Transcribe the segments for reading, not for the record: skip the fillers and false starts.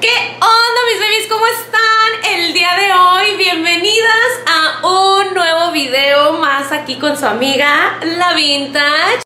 ¿Qué onda mis bebés? ¿Cómo están? El día de hoy, bienvenidas a un nuevo video más aquí con su amiga La Vintage.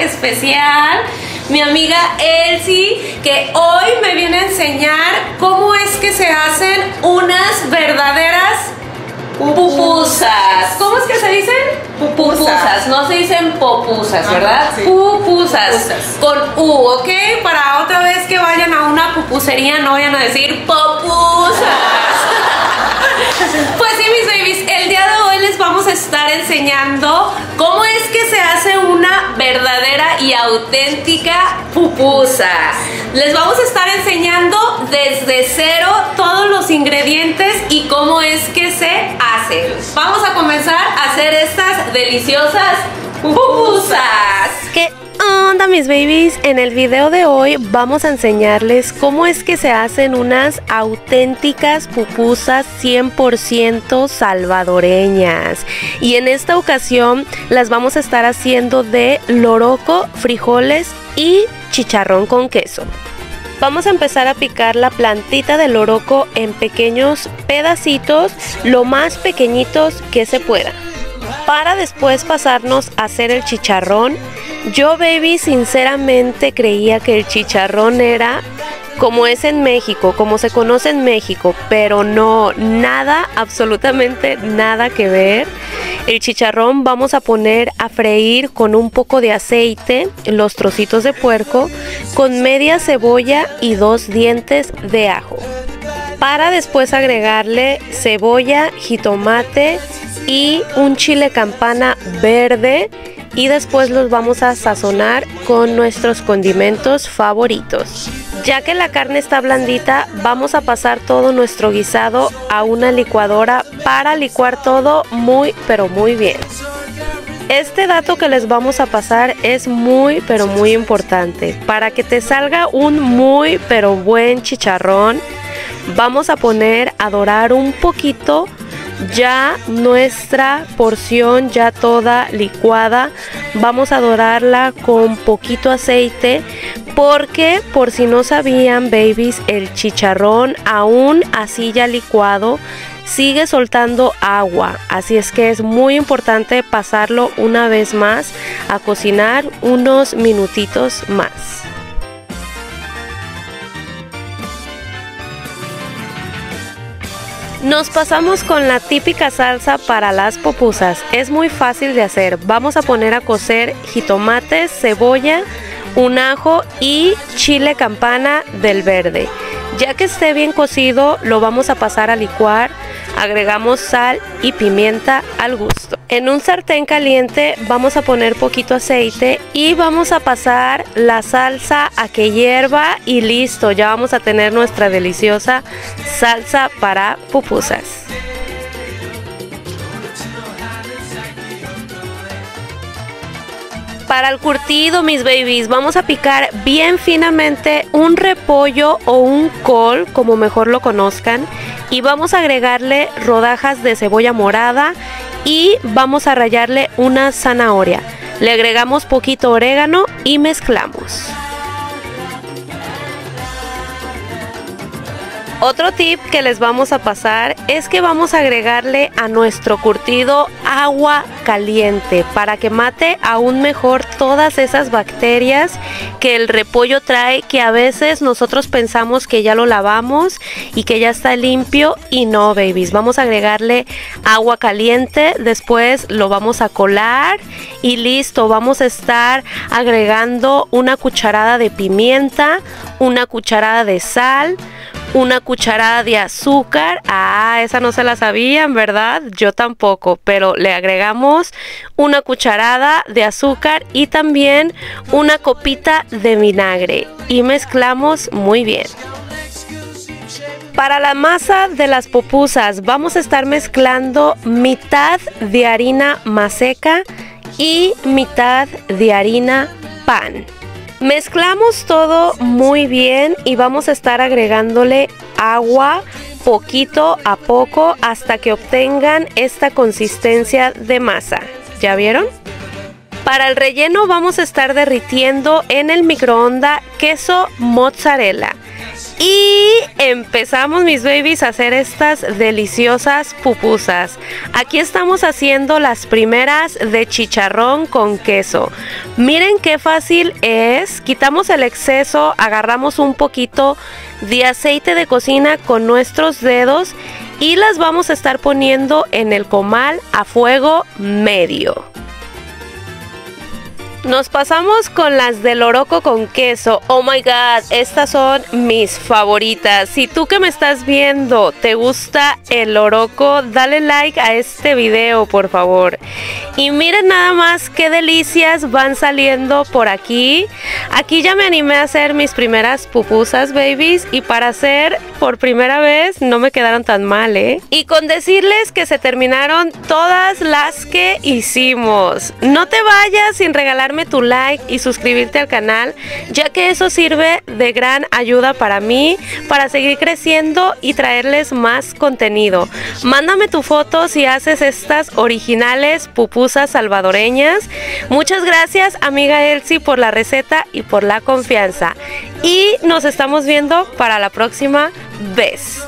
Especial, mi amiga Elsie, que hoy me viene a enseñar cómo es que se hacen unas verdaderas pupusas. ¿Cómo es que se dicen? Pupusas, no se dicen popusas, ¿verdad? Ajá, sí. Pupusas, con U, ¿ok? Para otra vez que vayan a una pupusería no vayan a decir popusas. Pues sí, mis babies, el día de hoy les vamos a estar enseñando cómo es que se hace una verdadera y auténtica pupusa. Les vamos a estar enseñando desde cero todos los ingredientes y cómo es que se hace. Vamos a comenzar a hacer estas deliciosas pupusas. ¿Qué onda mis babies? En el video de hoy vamos a enseñarles cómo es que se hacen unas auténticas pupusas 100% salvadoreñas, y en esta ocasión las vamos a estar haciendo de loroco, frijoles y chicharrón con queso. Vamos a empezar a picar la plantita de loroco en pequeños pedacitos, lo más pequeñitos que se pueda, para después pasarnos a hacer el chicharrón. Yo, baby, sinceramente creía que el chicharrón era como es en México, como se conoce en México, pero no, nada, absolutamente nada que ver. El chicharrón vamos a poner a freír con un poco de aceite, los trocitos de puerco, con media cebolla y 2 dientes de ajo, para después agregarle cebolla, jitomate y un chile campana verde, y después los vamos a sazonar con nuestros condimentos favoritos. Ya que la carne está blandita, vamos a pasar todo nuestro guisado a una licuadora para licuar todo muy pero muy bien. Este dato que les vamos a pasar es muy pero muy importante. Para que te salga un muy pero buen chicharrón, vamos a poner a dorar un poquito ya nuestra porción ya toda licuada. Vamos a dorarla con poquito aceite, porque por si no sabían, babies, el chicharrón aún así ya licuado sigue soltando agua, así es que es muy importante pasarlo una vez más a cocinar unos minutitos más. Nos pasamos con la típica salsa para las pupusas. Es muy fácil de hacer. Vamos a poner a cocer jitomates, cebolla, un ajo y chile campana del verde. Ya que esté bien cocido, lo vamos a pasar a licuar. Agregamos sal y pimienta al gusto. En un sartén caliente vamos a poner poquito aceite y vamos a pasar la salsa a que hierva, y listo, ya vamos a tener nuestra deliciosa salsa para pupusas. Para el curtido, mis babies, vamos a picar bien finamente un repollo o un col, como mejor lo conozcan, y vamos a agregarle rodajas de cebolla morada y vamos a rallarle una zanahoria. Le agregamos poquito orégano y mezclamos. Otro tip que les vamos a pasar es que vamos a agregarle a nuestro curtido agua caliente para que mate aún mejor todas esas bacterias que el repollo trae, que a veces nosotros pensamos que ya lo lavamos y que ya está limpio, y no, babies. Vamos a agregarle agua caliente, después lo vamos a colar y listo. Vamos a estar agregando una cucharada de pimienta, una cucharada de sal, una cucharada de azúcar. Ah, esa no se la sabían, ¿verdad? Yo tampoco, pero le agregamos una cucharada de azúcar y también una copita de vinagre y mezclamos muy bien. Para la masa de las pupusas vamos a estar mezclando mitad de harina maseca y mitad de harina pan. Mezclamos todo muy bien y vamos a estar agregándole agua poquito a poco hasta que obtengan esta consistencia de masa. ¿Ya vieron? Para el relleno vamos a estar derritiendo en el microondas queso mozzarella. Y empezamos, mis babies, a hacer estas deliciosas pupusas. Aquí estamos haciendo las primeras de chicharrón con queso. Miren qué fácil es. Quitamos el exceso, agarramos un poquito de aceite de cocina con nuestros dedos y las vamos a estar poniendo en el comal a fuego medio. Nos pasamos con las de loroco con queso. Oh my god, estas son mis favoritas. Si tú que me estás viendo te gusta el loroco, dale like a este video, por favor. Y miren nada más qué delicias van saliendo por aquí. Aquí ya me animé a hacer mis primeras pupusas, babies, y para hacer por primera vez no me quedaron tan mal, ¿eh? Y con decirles que se terminaron todas las que hicimos. No te vayas sin regalar tu like y suscribirte al canal, ya que eso sirve de gran ayuda para mí, para seguir creciendo y traerles más contenido. Mándame tu foto si haces estas originales pupusas salvadoreñas. Muchas gracias, amiga Elsie, por la receta y por la confianza. Y nos estamos viendo para la próxima vez.